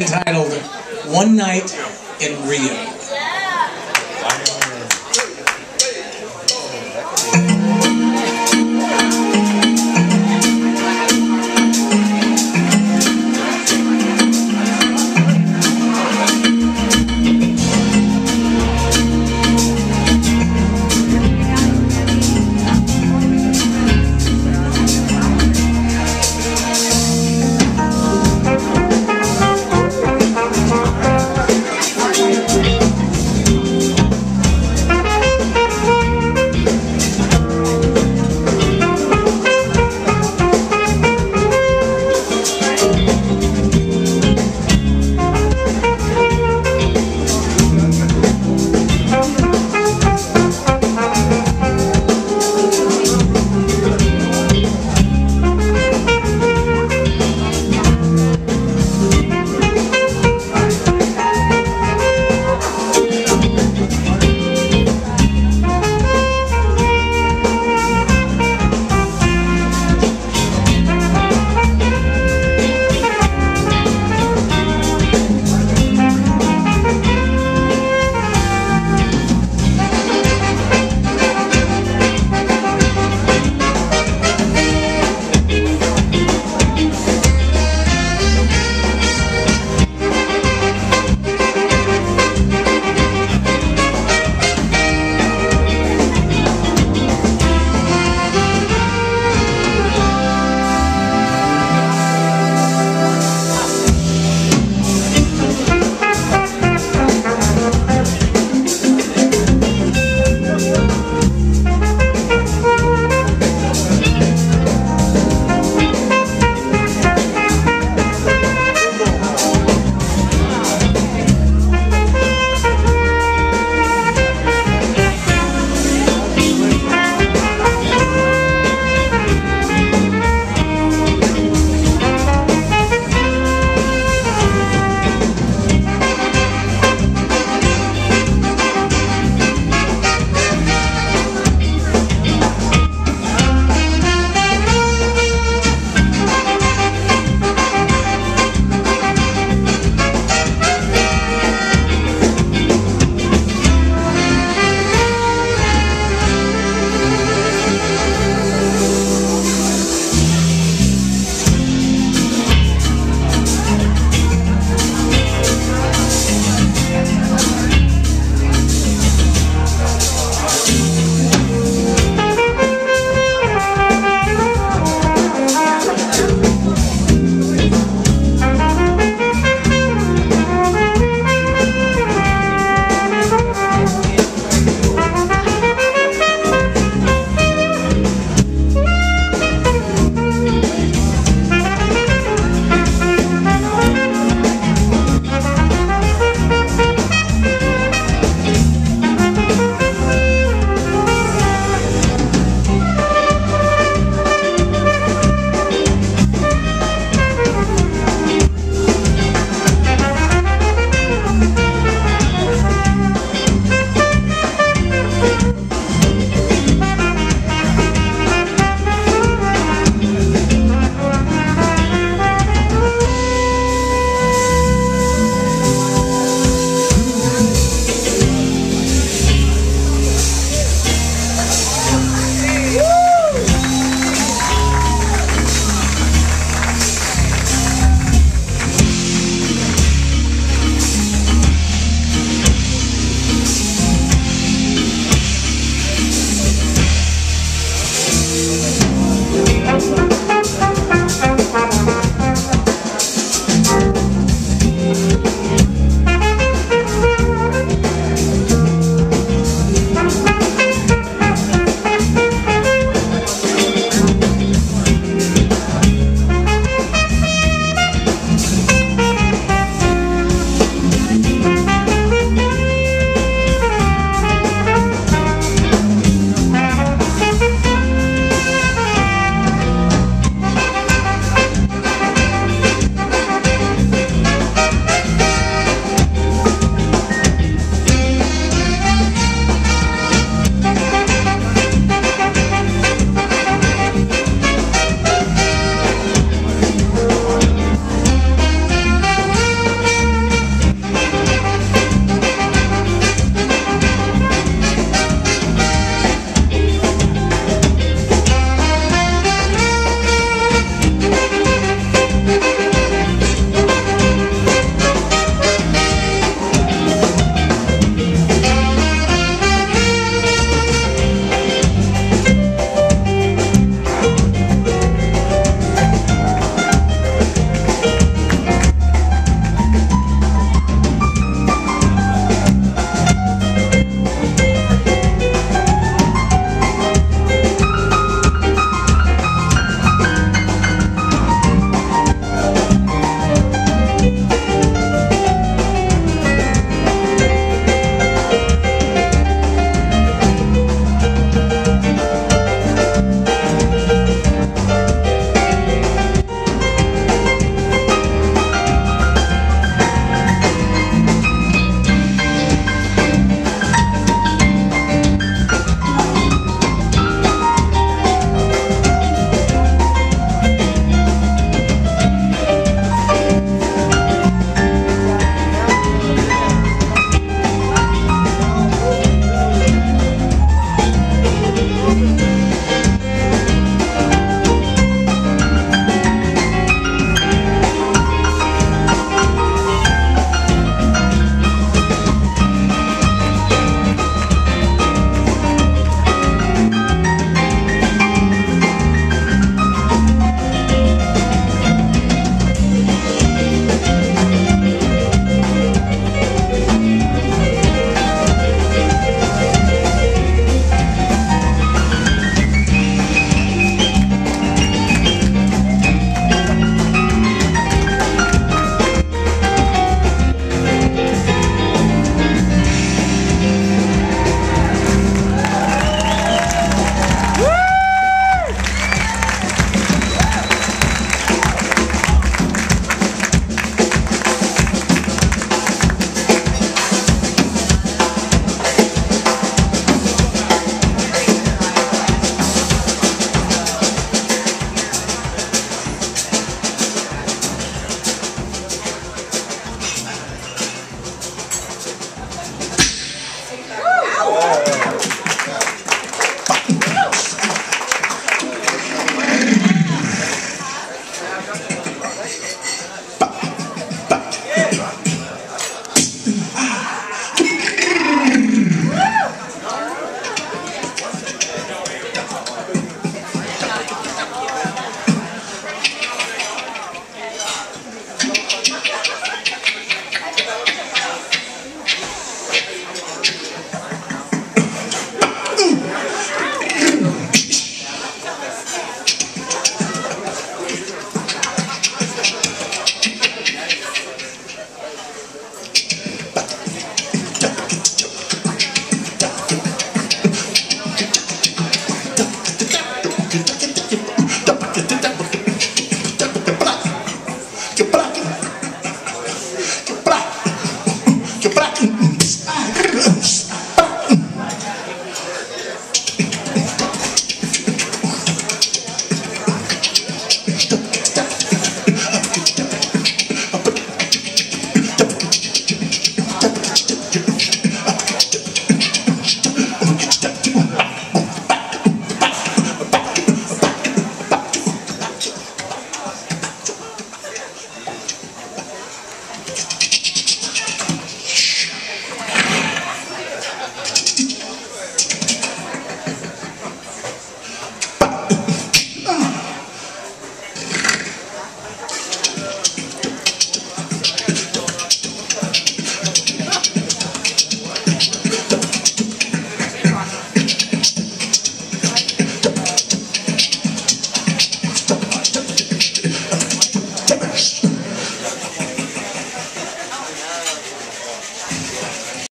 entitled One Night in Rio.